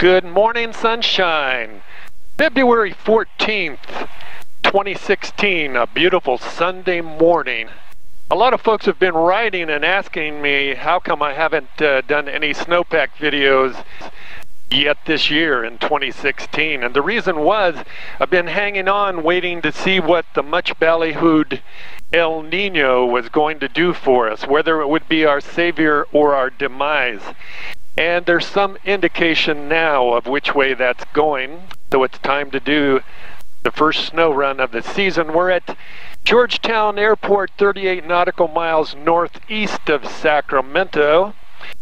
Good morning, sunshine. February 14th, 2016, a beautiful Sunday morning. A lot of folks have been writing and asking me how come I haven't done any snowpack videos yet this year in 2016, and the reason was I've been hanging on waiting to see what the much ballyhooed El Nino was going to do for us, whether it would be our savior or our demise. And there's some indication now of which way that's going, so it's time to do the first snow run of the season. We're at Georgetown Airport, 38 nautical miles northeast of Sacramento,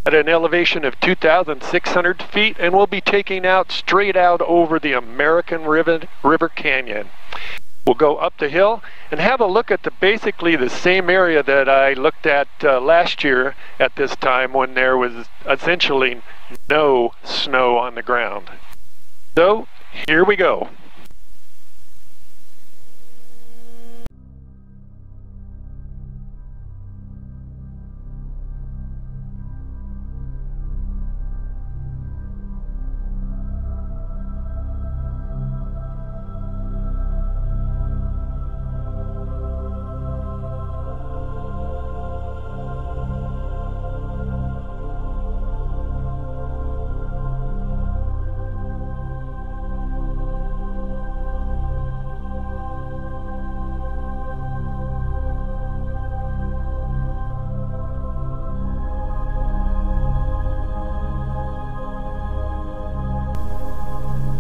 at an elevation of 2,600 feet, and we'll be taking out straight out over the American River Canyon. We'll go up the hill and have a look at basically the same area that I looked at last year at this time, when there was essentially no snow on the ground. So here we go.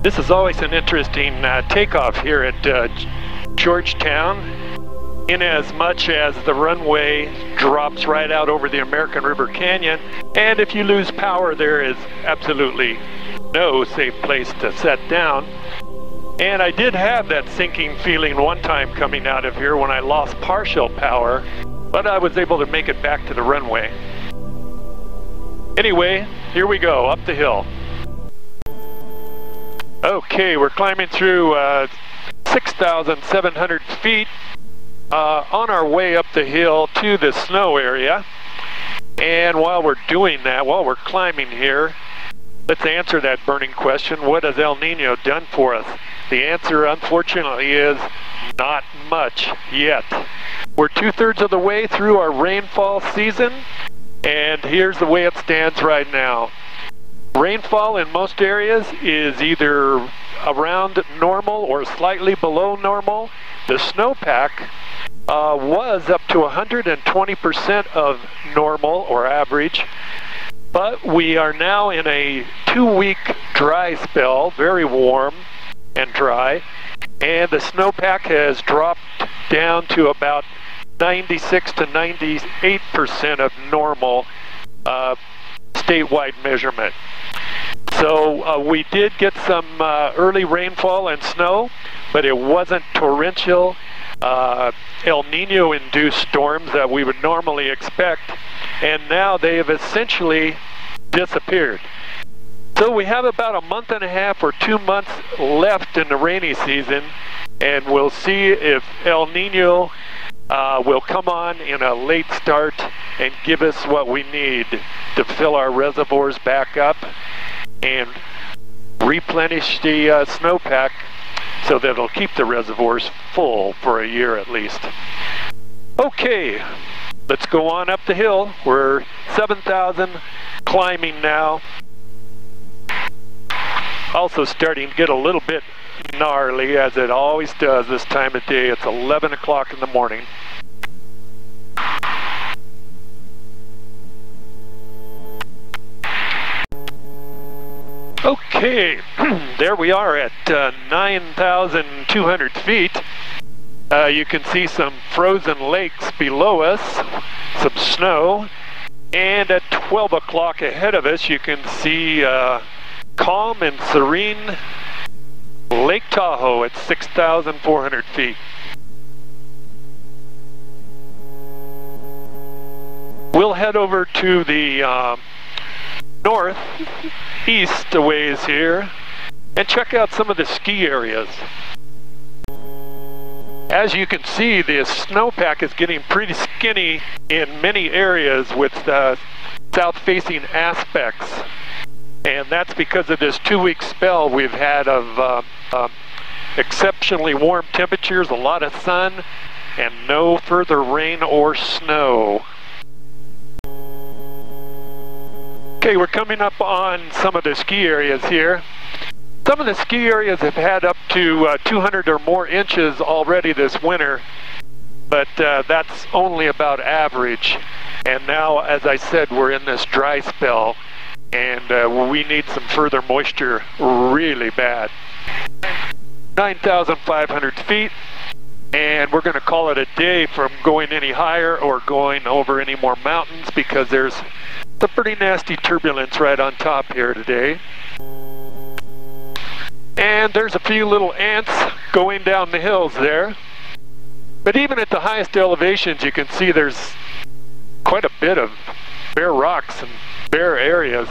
This is always an interesting takeoff here at Georgetown, in as much as the runway drops right out over the American River Canyon, and if you lose power there is absolutely no safe place to set down. And I did have that sinking feeling one time coming out of here when I lost partial power, but I was able to make it back to the runway. Anyway, here we go up the hill. Okay, we're climbing through 6,700 feet on our way up the hill to the snow area. And while we're doing that, while we're climbing here, let's answer that burning question: what has El Nino done for us? The answer, unfortunately, is not much yet. We're two-thirds of the way through our rainfall season, and here's the way it stands right now. Rainfall in most areas is either around normal or slightly below normal. The snowpack was up to 120% of normal or average, but we are now in a two-week dry spell, very warm and dry, and the snowpack has dropped down to about 96 to 98% of normal statewide measurement. So we did get some early rainfall and snow, but it wasn't torrential El Nino induced storms that we would normally expect, and now they have essentially disappeared. So we have about a month and a half or 2 months left in the rainy season, and we'll see if El Nino will come on in a late start and give us what we need to fill our reservoirs back up and replenish the snowpack so that it'll keep the reservoirs full for a year at least. Okay, let's go on up the hill. We're 7,000 climbing now. Also starting to get a little bit gnarly, as it always does this time of day. It's 11 o'clock in the morning. Okay, there we are at 9,200 feet. You can see some frozen lakes below us, some snow, and at 12 o'clock ahead of us you can see calm and serene Lake Tahoe at 6,400 feet. We'll head over to the northeast a ways here and check out some of the ski areas. As you can see, the snowpack is getting pretty skinny in many areas with south-facing aspects. And that's because of this 2-week spell we've had of exceptionally warm temperatures, a lot of sun, and no further rain or snow. Okay, we're coming up on some of the ski areas here. Some of the ski areas have had up to 200 or more inches already this winter, but that's only about average. And now, as I said, we're in this dry spell, and we need some further moisture really bad. 9,500 feet, and we're going to call it a day from going any higher or going over any more mountains, because there's some pretty nasty turbulence right on top here today. And there's a few little ants going down the hills there. But even at the highest elevations, you can see there's quite a bit of bare rocks and bare areas.